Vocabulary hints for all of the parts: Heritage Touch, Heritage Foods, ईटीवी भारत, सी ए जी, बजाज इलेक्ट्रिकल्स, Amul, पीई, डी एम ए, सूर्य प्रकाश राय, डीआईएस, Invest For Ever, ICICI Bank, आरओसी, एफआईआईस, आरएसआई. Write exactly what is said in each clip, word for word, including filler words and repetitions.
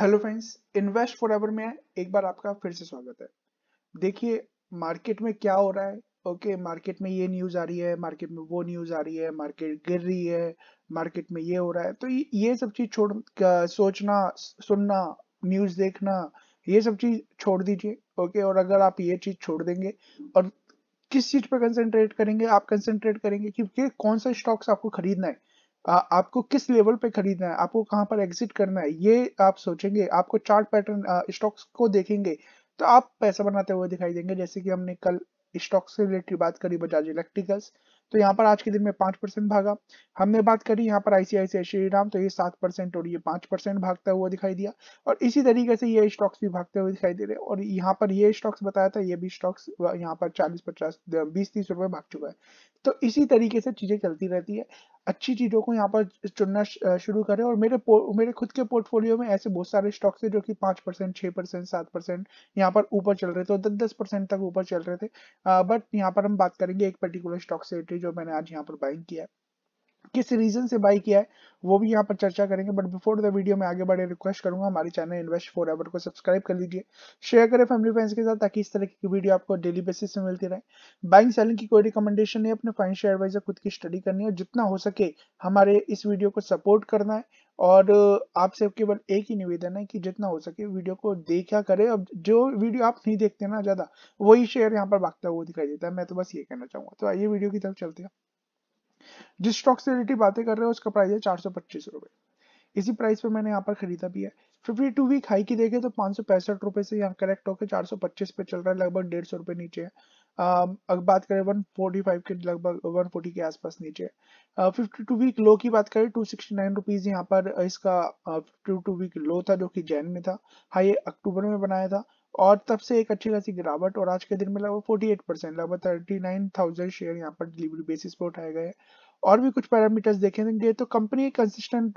Hello friends, invest for ever में एक बार आपका फिर से स्वागत है। देखिए मार्केट में क्या हो रहा है। ओके, मार्केट में ये न्यूज आ रही है, मार्केट में वो न्यूज आ रही है, मार्केट गिर रही है, मार्केट में ये हो रहा है। तो ये सब चीज छोड़, सोचना, सुनना, न्यूज देखना, ये सब चीज छोड़ दीजिए। ओके, और अगर आप ये चीज छोड़ देंगे और किस चीज पर कंसेंट्रेट करेंगे, आप कंसेंट्रेट करेंगे कि कौन सा स्टॉक्स आपको खरीदना है, आ, आपको किस लेवल पे खरीदना है, आपको कहां पर एग्जिट करना है, ये आप सोचेंगे, आपको चार्ट पैटर्न स्टॉक्स को देखेंगे तो आप पैसा बनाते हुए दिखाई देंगे। जैसे कि हमने कल स्टॉक्स से रिलेटेड बात करी बजाज इलेक्ट्रिकल्स, तो यहाँ पर आज के दिन में पांच परसेंट भागा। हमने बात करी यहाँ पर आईसीआईसीआई श्रीराम, तो ये सात परसेंट और ये पांच परसेंट भागता हुआ दिखाई दिया। और इसी तरीके से ये स्टॉक्स भी भागते हुए दिखाई दे रहे हैं। और यहाँ पर ये स्टॉक्स बताया था, ये भी स्टॉक्स यहाँ पर चालीस पचास बीस तीस रुपए भाग चुका है। तो इसी तरीके से चीजें चलती रहती है। अच्छी चीजों को यहाँ पर चुनना शुरू करें। और मेरे मेरे खुद के पोर्टफोलियो में ऐसे बहुत सारे स्टॉक्स हैं जो कि पांच परसेंट छह परसेंट सात परसेंट यहाँ पर ऊपर चल रहे थे, दस दस परसेंट तक ऊपर चल रहे थे। बट यहाँ पर हम बात करेंगे एक पर्टिकुलर स्टॉक से जो मैंने आज यहाँ पर बाइंग किया है, किस रीजन से बाई किया है वो भी यहाँ पर चर्चा करेंगे। बट बिफोर द वीडियो में आगे बढ़े, रिक्वेस्ट करूंगा हमारे चैनल इन्वेस्ट फॉर एवर को सब्सक्राइब कर लीजिए, शेयर करें फैमिली फ्रेंड्स के साथ, ताकि इस तरह की वीडियो आपको डेली बेसिस पे मिलती रहे। बाइंग सेलिंग की कोई रिकमेंडेशन नहीं, अपने फाइनेंशियल एडवाइजर खुद की स्टडी करनी है। जितना हो सके हमारे इस वीडियो को सपोर्ट करना है। और आपसे केवल एक ही निवेदन है कि जितना हो सके वीडियो को देखा करें। अब जो वीडियो आप नहीं देखते ना ज्यादा, वही शेयर यहाँ पर भागता हुआ दिखाई देता है। मैं तो बस ये कहना चाहूंगा। तो आइए वीडियो की तरफ चलते हैं। जिस स्टॉक से रिलेटेड बातें कर रहे हो उसका प्राइस है चार सौ पच्चीस रुपए। इसी प्राइस पे मैंने यहाँ पर खरीदा भी है। फिफ्टी टू वीक हाई की देखें तो पांच सौ पैंसठ रुपए से यहाँ करेक्ट होकर चार सौ पच्चीस पे चल रहा है, लगभग डेढ़ सौ रुपए नीचे है। अगर बात करें वन फोर्टी फाइव के, लगभग वन फोर्टी के आसपास नीचे है। फिफ्टी टू वीक लो की बात करें टू सिक्सटी नाइन रुपीस यहाँ पर इसका फिफ्टी टू वीक लो था, जो कि जैन में था, हाई अक्टूबर में बनाया था। और तब से एक अच्छी खासी गिरावट, और आज के दिन में लगभग फोर्टी एट परसेंट, लगभग थर्टी नाइन थाउजेंड शेयर यहाँ पर डिलीवरी बेसिस पे उठाए गए हैं। और भी कुछ पैरामीटर्स देखेंगे तो कंपनी कंसिस्टेंट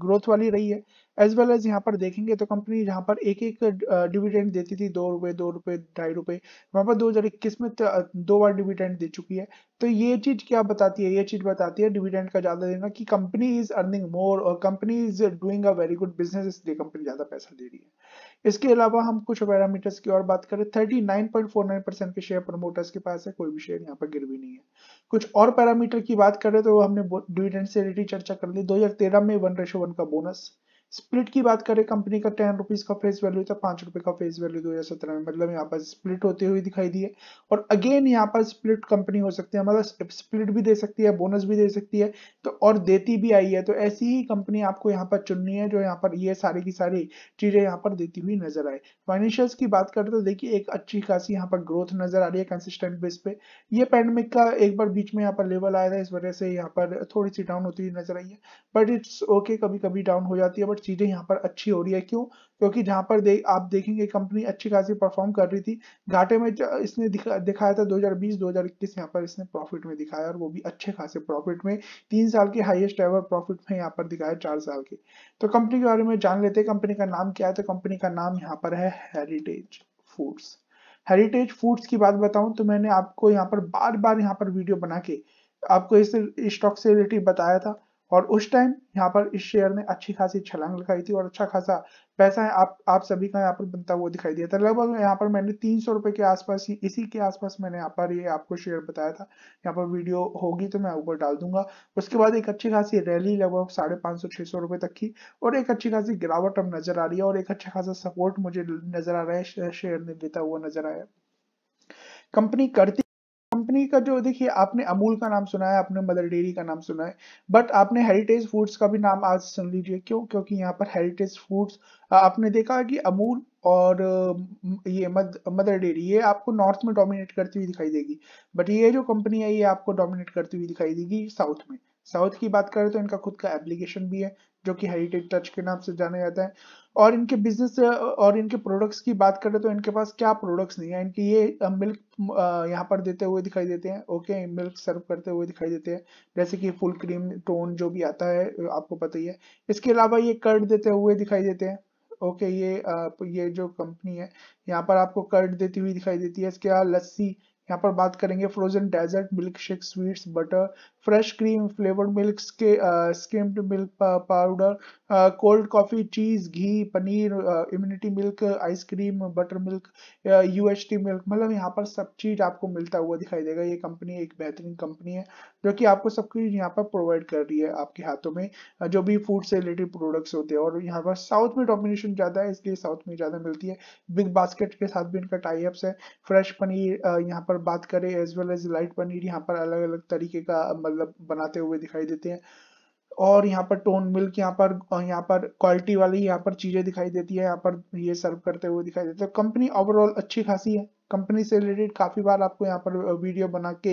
ग्रोथ वाली रही है। एज वेल एज यहाँ पर देखेंगे तो कंपनी जहाँ पर एक एक डिविडेंड देती थी, दो रुपए दो रुपए ढाई रुपए, वहां पर दो हजार इक्कीस में दो बार डिविडेंड दे चुकी है। तो ये चीज क्या बताती है? ये चीज बताती है डिविडेंड का ज्यादा देना, कि कंपनी इज अर्निंग मोर और company is doing a very good business, इसलिए कंपनी ज्यादा पैसा दे रही है। इसके अलावा हम कुछ पैरामीटर्स की और बात करें, thirty nine point four nine percent के शेयर प्रमोटर्स के पास है, कोई भी शेयर यहाँ पर गिरवी नहीं है। कुछ और पैरामीटर की बात करें तो हमने डिविडेंड से रिलेटेड चर्चा कर ली। दो हजार तेरह में वन रेशो वन का बोनस। स्प्लिट की बात करें, कंपनी का टेन रुपीज का फेस वैल्यू था, पांच रुपए का फेस वैल्यू दो हजार सत्रह में, मतलब यहाँ पर स्प्लिट होते हुए दिखाई दी है। और अगेन यहाँ पर स्प्लिट कंपनी हो सकती है, मतलब स्प्लिट भी दे सकती है, बोनस भी दे सकती है, तो और देती भी आई है। तो ऐसी ही कंपनी आपको यहाँ पर चुननी है जो यहाँ पर ये सारी की सारी चीजें यहाँ पर देती हुई नजर आए। फाइनेंशियल्स की बात करें तो देखिए एक अच्छी खासी यहाँ पर ग्रोथ नजर आ रही है कंसिस्टेंट बेस पे। ये पैंडमिक का एक बार बीच में यहाँ पर लेवल आया था, इस वजह से यहाँ पर थोड़ी सी डाउन होती हुई नजर आई है। बट इट्स ओके, कभी कभी डाउन हो जाती है, बट चीजें यहाँ पर अच्छी हो रही है। क्यों? क्योंकि जहां पर दे, आप देखेंगे कंपनी अच्छी खासी परफॉर्म कर रही थी। घाटे में इसने दिखा, दिखाया था दो हजार बीस दो हजार इक्कीस, यहाँ पर इसने प्रॉफिट में दिखाया, और वो भी अच्छे खासे प्रॉफिट में, तीन साल के हाईएस्ट एवर प्रॉफिट में यहाँ पर दिखाया, चार साल के। तो कंपनी के बारे में जान लेते हैं, कंपनी का नाम क्या है? तो कंपनी का नाम यहाँ पर है हेरिटेज फूड्स। हेरिटेज फूड्स की बात बताऊं तो मैंने आपको यहाँ पर बार बार यहाँ पर वीडियो बना के आपको इस स्टॉक से रिलेटेड बताया था, और उस टाइम यहाँ पर इस शेयर ने अच्छी खासी छलांग लगाई थी और अच्छा खासा पैसा है आप आप सभी का यहाँ पर बनता हुआ दिखाई दिया था। लगभग यहाँ पर मैंने तीन सौ रुपए के आसपास ही, इसी के आसपास मैंने यहाँ पर ये आपको शेयर बताया था। यहाँ पर वीडियो होगी तो मैं ऊपर डाल दूंगा। उसके बाद एक अच्छी खासी रैली लगभग साढ़े पाँच सौ छह सौ रुपए तक की, और एक अच्छी खासी गिरावट अब नजर आ रही है, और एक अच्छा खासा सपोर्ट मुझे नजर आ रहा है, शेयर ने देता हुआ नजर आया। कंपनी करती कंपनी का जो देखिए, आपने अमूल का नाम सुना है, आपने मदर डेयरी का नाम सुना है, बट आपने हेरिटेज फूड्स का भी नाम आज सुन लीजिए। क्यों? क्योंकि यहाँ पर हेरिटेज फूड्स आपने देखा कि अमूल और ये मद, मदर डेयरी ये आपको नॉर्थ में डोमिनेट करती हुई दिखाई देगी, बट ये जो कंपनी है ये आपको डोमिनेट करती हुई दिखाई देगी साउथ में। साउथ की बात करें तो इनका खुद का एप्लीकेशन भी है जो कि हेरिटेज टच के नाम से जाना जाता है। और इनके बिजनेस और इनके प्रोडक्ट्स की बात करें तो इनके पास क्या प्रोडक्ट्स नहीं है। इनके ये मिल्क यहाँ पर देते हुए दिखाई देते हैं, ओके, मिल्क सर्व करते हुए दिखाई देते हैं, जैसे कि फुल क्रीम टोन जो भी आता है आपको पता ही है। इसके अलावा ये कर्ड देते हुए दिखाई देते हैं, ओके। ये ये जो कंपनी है यहाँ पर आपको कर्ड देती हुई दिखाई देती है। इसके अलावा लस्सी, यहाँ पर बात करेंगे frozen dessert, milk shake, sweets, butter, fresh cream, flavoured milk, skimmed milk powder, cold coffee, cheese, घी, paneer, immunity milk, ice cream, butter milk, UHT milk, मतलब यहाँ पर सब चीज़ आपको मिलता हुआ दिखाई देगा। ये कंपनी एक बेहतरीन कंपनी है जो कि आपको सब चीज़ यहाँ पर प्रोवाइड कर रही है आपके हाथों में, जो भी फूड से रिलेटेड प्रोडक्ट्स होते हैं। और यहाँ पर साउथ में डोमिनेशन ज़्यादा है, इसलिए साउथ में ज़्यादा मिलती है। बिग बास्केट के साथ भी इनका टाइप्स है। फ्रेश पनीर यहाँ पर बात करें as well as light paneer, यहाँ पर अलग अलग तरीके का मतलब बनाते हुए दिखाई देते हैं। और यहाँ पर टोन मिल्क, यहाँ पर यहाँ पर क्वालिटी वाली यहाँ पर चीजें दिखाई देती है, यहाँ पर ये सर्व करते हुए दिखाई देते हैं। कंपनी ओवरऑल अच्छी खासी है। कंपनी से रिलेटेड काफी बार आपको यहाँ पर वीडियो बना के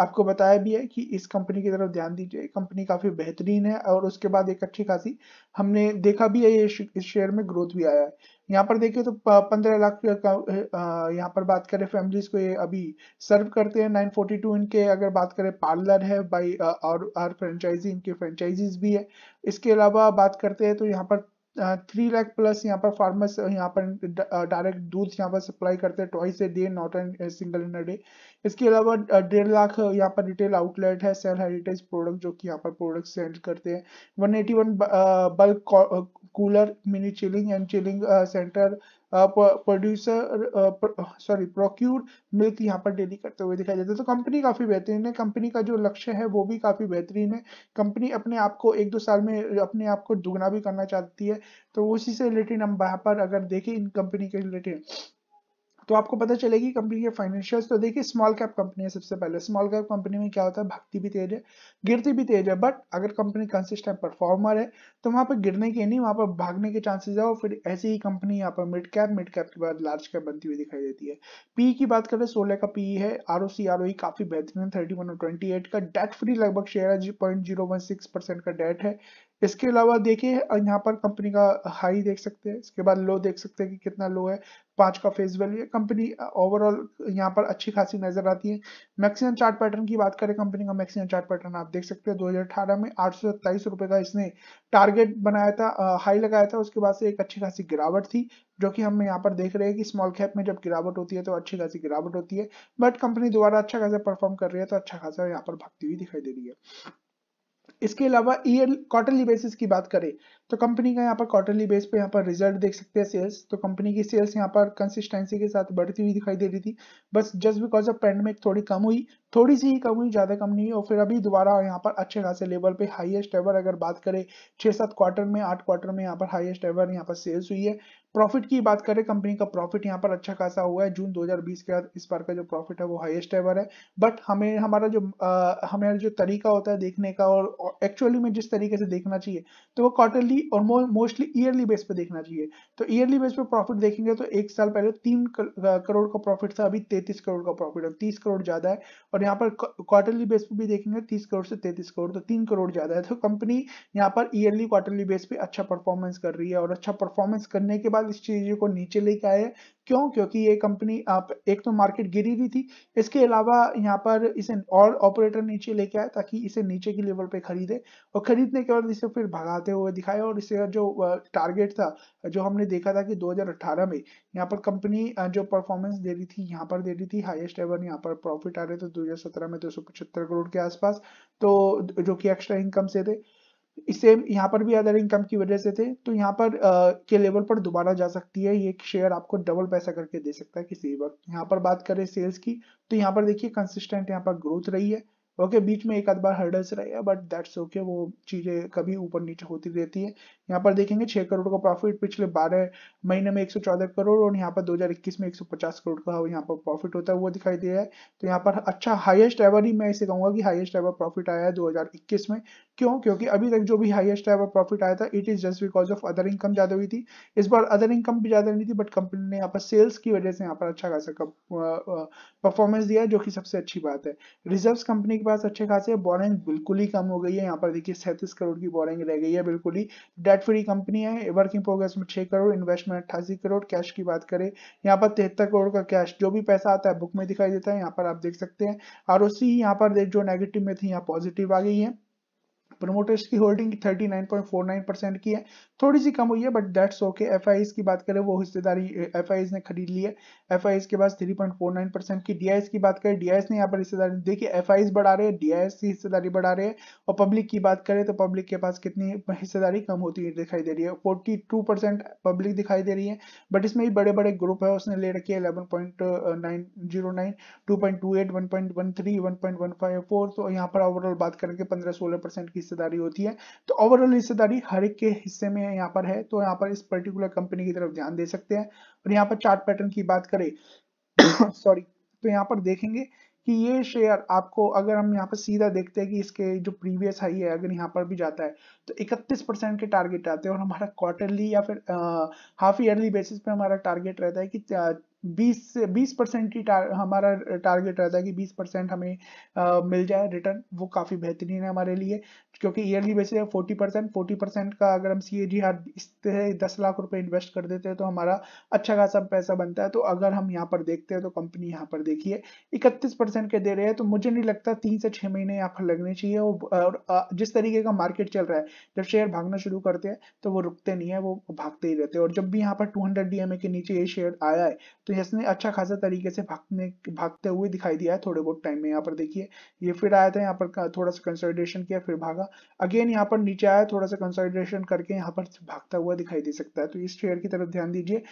आपको बताया भी है कि इस कंपनी की तरफ ध्यान दीजिए, कंपनी काफी बेहतरीन है। और उसके बाद एक अच्छी खासी हमने देखा भी है, ये इस शेयर में ग्रोथ भी आया है। यहाँ पर देखिए तो पंद्रह लाख का, यहाँ पर बात करें फैमिलीज को ये अभी सर्व करते हैं। नाइन फोर्टी टू इनके अगर बात करें पार्लर है बाई और आर फ्रेंचाइजी, इनके फ्रेंचाइजीज भी है। इसके अलावा बात करते हैं तो यहाँ पर थ्री लाख प्लस यहाँ पर फार्मर्स यहाँ पर डायरेक्ट दूध यहाँ पर सप्लाई करते हैं, twice a day, not an single in a day. इसके अलावा डेढ़ लाख यहाँ पर रिटेल आउटलेट है, सेल हेरिटेज प्रोडक्ट जो कि यहाँ पर प्रोडक्ट सेल करते हैं। One eighty one bulk cooler, mini chilling and chilling centre, producer sorry procured milk यहाँ पर डेली करते हुए दिखाई देता है। तो कंपनी काफ़ी बेहतरीन है, कंपनी का जो लक्ष्य है वो भी काफ़ी बेहतरीन है। कंपनी अपने आप को एक दो साल में अपने आप को दुगना भी करना चाहती है, तो उसी से रिलेटेड हम यहाँ पर अगर देखें इन कंपनी के रिलेटेड तो आपको पता चलेगी कंपनी के फाइनेंशियल्स। तो देखिए स्मॉल कैप कंपनी है, सबसे पहले स्मॉल कैप कंपनी में क्या होता है, भागती भी तेज है, गिरती भी तेज है, बट अगर कंपनी कंसिस्टेंट परफॉर्मर है तो वहाँ पर गिरने के नहीं, वहाँ पर भागने के चांसेस है। और फिर ऐसी ही कंपनी यहाँ पर मिड कैप, मिड कैप के बाद लार्ज कैप बनती हुई दिखाई देती है। पीई की बात करें सोलह का पीई है, R O C R O ई काफी बेहतरीन थर्टी वन और ट्वेंटी एट का, डेट फ्री लगभग शेयर है, point zero one six percent का डेट है। इसके अलावा देखिए यहाँ पर कंपनी का हाई देख सकते हैं, इसके बाद लो देख सकते हैं कि कितना लो है, पाँच का फेस वैल्यू है। कंपनी ओवरऑल यहाँ पर अच्छी खासी नजर आती है। मैक्सिमम चार्ट पैटर्न की बात करें, कंपनी का मैक्सिमम चार्ट पैटर्न आप देख सकते हैं दो हज़ार अठारह में आठ सौ सत्ताईस रुपये का इसने टारगेट बनाया था, हाई लगाया था। उसके बाद से एक अच्छी खासी गिरावट थी जो कि हम यहाँ पर देख रहे हैं कि स्मॉल कैप में जब गिरावट होती है तो अच्छी खासी गिरावट होती है, बट कंपनी दोबारा अच्छा खासा परफॉर्म कर रही है, तो अच्छा खासा यहाँ पर भागती हुई दिखाई दे रही है। इसके अलावा ईयर क्वार्टरली बेसिस की बात करें तो कंपनी का यहाँ पर क्वार्टरली बेस पे यहाँ पर रिजल्ट देख सकते हैं सेल्स। तो कंपनी की सेल्स यहाँ पर कंसिस्टेंसी के साथ बढ़ती हुई दिखाई दे रही थी, बस जस्ट बिकॉज ऑफ पैंडमिक थोड़ी कम हुई, थोड़ी सी ही कम हुई, ज़्यादा कम नहीं। और फिर अभी दोबारा यहाँ पर अच्छे खासे लेवल पे हाईएस्ट एवर अगर बात करें छः सात क्वार्टर में, आठ क्वार्टर में यहाँ पर हाईएस्ट एवर यहाँ पर सेल्स हुई है। प्रॉफिट की बात करें, कंपनी का प्रॉफिट यहाँ पर अच्छा खासा हुआ है, जून दो हज़ार बीस के बाद इस बार का जो प्रॉफिट है वो हाईएस्ट एवर है। बट हमें हमारा जो आ, हमारा जो तरीका होता है देखने का और एक्चुअली में जिस तरीके से देखना चाहिए तो वो क्वार्टरली और मोस्टली ईयरली बेस पे देखना चाहिए। तो ईयरली बेस पे प्रॉफिट देखेंगे तो एक साल पहले तीन करोड़ का प्रॉफिट था, अभी तैंतीस करोड़ का प्रॉफिट है, तीस करोड़ ज़्यादा है। और यहाँ पर क्वार्टरली बेस पे भी देखेंगे तीस करोड़ से तैंतीस करोड़, तो तीन करोड़ ज़्यादा है। तो कंपनी यहाँ पर ईयरली क्वार्टरली बेस पे अच्छा परफॉर्मेंस कर रही है, और अच्छा परफॉर्मेंस करने के बाद इस चीज़ को नीचे लेके आए। क्यों? क्योंकि ये कंपनी आप एक तो मार्केट गिरी हुई थी, इसके अलावा यहाँ पर इसे और ऑपरेटर नीचे लेके आए ताकि इसे नीचे की लेवल पे खरीदे, और खरीदने के बाद इसे फिर भगाते हुए दिखाए। और इसका जो टारगेट था जो हमने देखा था कि दो हज़ार अठारह में यहाँ पर कंपनी जो परफॉर्मेंस दे रही थी यहाँ पर दे रही थी हाईएस्ट एवर यहाँ पर प्रॉफिट आ रहे थे दो हज़ार सत्रह में दो सौ पचहत्तर करोड़ के आसपास, तो जो कि एक्स्ट्रा इनकम से थे, इसे यहाँ पर भी अदर इनकम की वजह से थे। तो यहाँ पर आ, के लेवल पर दोबारा जा सकती है, ये शेयर आपको डबल पैसा करके दे सकता है किसी वक्त। यहाँ पर बात करें सेल्स की तो यहाँ पर देखिए कंसिस्टेंट यहाँ पर ग्रोथ रही है। ओके okay, बीच में एक आध बार हर्डल्स रहे, बट दैट्स ओके, वो चीज़ें कभी ऊपर नीचे होती रहती है। यहाँ पर देखेंगे छः करोड़ का प्रॉफिट पिछले बारह महीने में एक सौ चौदह करोड़, और यहाँ पर दो हज़ार इक्कीस में एक सौ पचास करोड़ का यहाँ पर प्रॉफिट होता है वो दिखाई दे रहा है। तो यहाँ पर अच्छा हाईएस्ट एवर ही मैं इसे कहूँगा कि हाईएस्ट एवर प्रॉफिट आया है दो हज़ार इक्कीस में। क्यों? क्योंकि अभी तक जो भी हाईएस्ट एवर प्रॉफिट आया था it is just because of other income ज़्यादा हुई थी, इस बार अदर इनकम भी ज़्यादा नहीं थी, बट कंपनी ने यहाँ पर सेल्स की वजह से यहाँ पर अच्छा खासा परफॉर्मेंस दिया जो कि सबसे अच्छी बात है। रिजर्व्स कंपनी पास अच्छे खासे, बोरिंग बिल्कुल ही कम हो गई है, यहाँ पर देखिए सैंतीस करोड़ की बोरिंग रह गई है बिल्कुल ही। डेट फ्री कंपनी है, वर्किंग प्रोग्रेस में छह करोड़, इन्वेस्टमेंट अट्ठासी करोड़, कैश की बात करें यहाँ पर तिहत्तर करोड़ का कैश, जो भी पैसा आता है बुक में दिखाई देता है, यहाँ पर आप देख सकते हैं। आरओसी यहाँ पर जो नेगेटिव में थी यहाँ पॉजिटिव आ गई है। प्रमोटर्स की holding thirty nine point four nine percent की है, थोड़ी सी कम हुई है बट दैट्स ओके। एफआईआईस की बात करें वो हिस्सेदारी एफआईआईस ने खरीद ली है, एफआईआईस के पास three point four nine percent की। डीआईएस की बात करें डीआईएस ने यहाँ पर हिस्सेदारी, देखिए एफआईआईस बढ़ा रहे हैं, डीआईएस की हिस्सेदारी बढ़ा रहे हैं। और पब्लिक की बात करें तो पब्लिक के पास कितनी हिस्सेदारी कम होती दिखाई दे रही है, फोर्टी टू परसेंट पब्लिक दिखाई दे रही है। बट इसमें भी बड़े बड़े ग्रुप है उसने ले रखी है eleven point nine zero nine, two point two eight, one point one three, one point one five four. तो यहाँ पर ओवरऑल बात करेंगे पंद्रह सोलह परसेंट की हिस्सेदारी होती है। तो ओवरऑल हिस्सेदारी हर एक के हिस्से में यहाँ पर है, तो यहाँ पर इस पर्टिकुलर कंपनी की तरफ ध्यान दे सकते हैं। और यहाँ पर चार्ट पैटर्न की बात करें सॉरी तो यहाँ पर देखेंगे कि ये शेयर आपको, अगर हम यहाँ पर सीधा देखते हैं कि इसके जो प्रीवियस हाई है अगर यहाँ पर भी जाता है तो इकतीस परसेंट के टारगेट आते हैं। और हमारा क्वार्टरली या फिर हाफ ईयरली बेसिस पे हमारा टारगेट रहता है कि बीस बीस परसेंट की टार, हमारा टारगेट रहता है कि बीस परसेंट हमें आ, मिल जाए रिटर्न। वो काफ़ी बेहतरीन है हमारे लिए क्योंकि ईयरली बेसिस है फोर्टी परसेंट, फोर्टी परसेंट का अगर हम सी ए जी हर दस लाख रुपए इन्वेस्ट कर देते हैं तो हमारा अच्छा खासा पैसा बनता है। तो अगर हम यहाँ पर देखते हैं तो कंपनी यहाँ पर देखिए इकतीस परसेंट के दे रहे हैं, तो मुझे नहीं लगता तीन से छः महीने यहाँ पर लगने चाहिए। और जिस तरीके का मार्केट चल रहा है, जब शेयर भागना शुरू करते हैं तो वो रुकते नहीं है, वो भागते ही रहते हैं। और जब भी यहाँ पर two hundred डी एम ए के नीचे ये शेयर आया है तो इसने अच्छा खासा तरीके से भागने भागते हुए दिखाई दिया है थोड़े बहुत टाइम में। यहाँ पर देखिए ये फिर आया था, यहाँ पर थोड़ा सा कंसोलिडेशन किया, फिर भागा अगेन, यहाँ पर नीचे आया, थोड़ा सा कंसोलिडेशन करके यहाँ पर भागता हुआ दिखाई दे सकता है। तो इस शेयर की तरफ ध्यान दीजिए।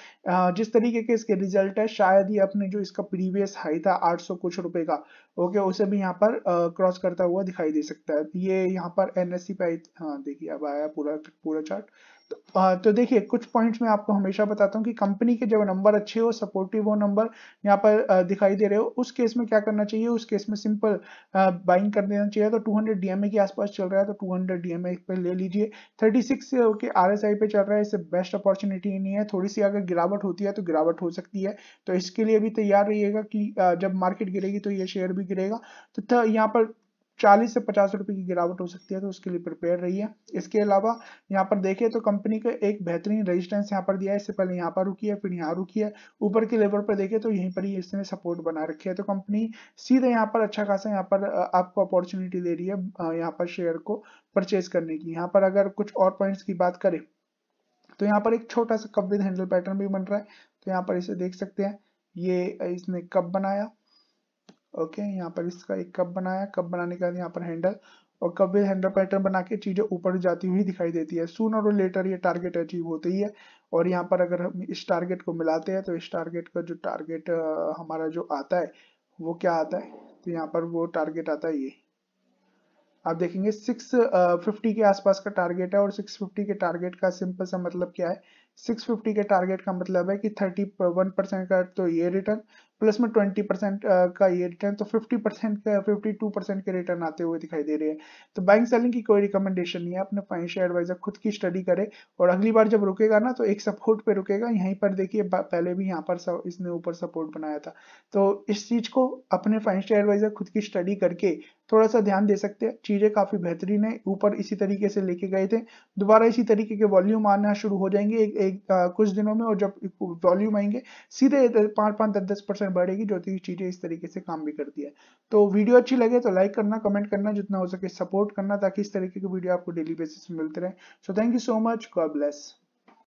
जिस तरीके के इसके रिजल्ट है, शायद ही अपने जो इसका प्रीवियस हाई था आठ सौ कुछ रुपए का, ओके, उसे भी यहाँ पर क्रॉस करता हुआ दिखाई दे सकता है। ये यहाँ पर एन एस सी पे आई, हाँ देखिए अब आया पूरा पूरा चार्ट। तो, तो देखिए कुछ पॉइंट्स में आपको हमेशा बताता हूँ कि कंपनी के जब नंबर अच्छे हो, सपोर्टिव हो, नंबर यहाँ पर दिखाई दे रहे हो, उस केस में क्या करना चाहिए, उस केस में सिंपल बाइंग कर देना चाहिए। तो two hundred डी एम ए के आसपास चल रहा है तो two hundred डी एम ए पे ले लीजिए। थर्टी सिक्स के आरएसआई पे चल रहा है, इससे बेस्ट अपॉर्चुनिटी नहीं है। थोड़ी सी अगर गिरावट होती है तो गिरावट हो सकती है, तो इसके लिए भी तैयार रहिएगा कि जब मार्केट गिरेगी तो ये शेयर भी गिरेगा। तो यहाँ पर चालीस से पचास रुपए की गिरावट हो सकती है, तो उसके लिए प्रिपेयर रहिए। इसके अलावा यहाँ पर देखें तो कंपनी का एक बेहतरीन रेजिस्टेंस यहाँ पर दिया है, इससे पहले यहाँ पर रुकी है, फिर यहाँ रुकी है, ऊपर के लेवल पर देखें तो यहीं पर ही इसने सपोर्ट बना रखी है। तो कंपनी सीधे यहाँ पर अच्छा खासा यहाँ पर आपको अपॉर्चुनिटी दे रही है यहाँ पर शेयर को परचेज करने की। यहाँ पर अगर कुछ और पॉइंट्स की बात करें तो यहाँ पर एक छोटा सा कप विद हैंडल पैटर्न भी बन रहा है, तो यहाँ पर इसे देख सकते हैं। ये इसने कप बनाया, ओके okay, यहाँ पर इसका एक कप बनाया, कप बनाने के बाद यहाँ पर हैंडल, और कप विद हैंडल पैटर्न बना के चीजें ऊपर जाती हुई दिखाई देती है। सूनर और लेटर ये टारगेट अचीव होते ही है। और यहाँ पर अगर हम इस टारगेट को मिलाते हैं तो इस टारगेट का जो टारगेट हमारा जो आता है वो क्या आता है, तो यहाँ पर वो टारगेट आता है, ये आप देखेंगे सिक्स फिफ्टी के आसपास का टारगेट है। और सिक्स फिफ्टी के टारगेट का सिंपल सा मतलब क्या है, सिक्स फिफ्टी के टारगेट का मतलब है कि थर्टी वन परसेंट का तो ये रिटर्न प्लस में ट्वेंटी परसेंट का ये रिटर्न, तो फिफ्टी परसेंट का फिफ्टी टू परसेंट के रिटर्न आते हुए दिखाई दे रहे हैं। तो बाइंग सेलिंग की कोई रिकमेंडेशन नहीं है, अपने फाइनेंशियल एडवाइजर खुद की स्टडी करे। और अगली बार जब रुकेगा ना तो एक सपोर्ट पे रुकेगा, यहीं पर देखिए पहले भी यहाँ पर इसने ऊपर सपोर्ट बनाया था। तो इस चीज को अपने फाइनेंशियल एडवाइजर खुद की स्टडी करके थोड़ा सा ध्यान दे सकते हैं, चीजें काफी बेहतरीन है। ऊपर इसी तरीके से लेके गए थे, दोबारा इसी तरीके के वॉल्यूम आना शुरू हो जाएंगे एक एक आ, कुछ दिनों में, और जब वॉल्यूम आएंगे सीधे पाँच पाँच दस दस परसेंट बढ़ेगी, जो चीजें इस तरीके से काम भी करती है। तो वीडियो अच्छी लगे तो लाइक करना, कमेंट करना, जितना हो सके सपोर्ट करना, ताकि इस तरीके के वीडियो आपको डेली बेसिस पे मिलते रहे। So thank you so much, God bless.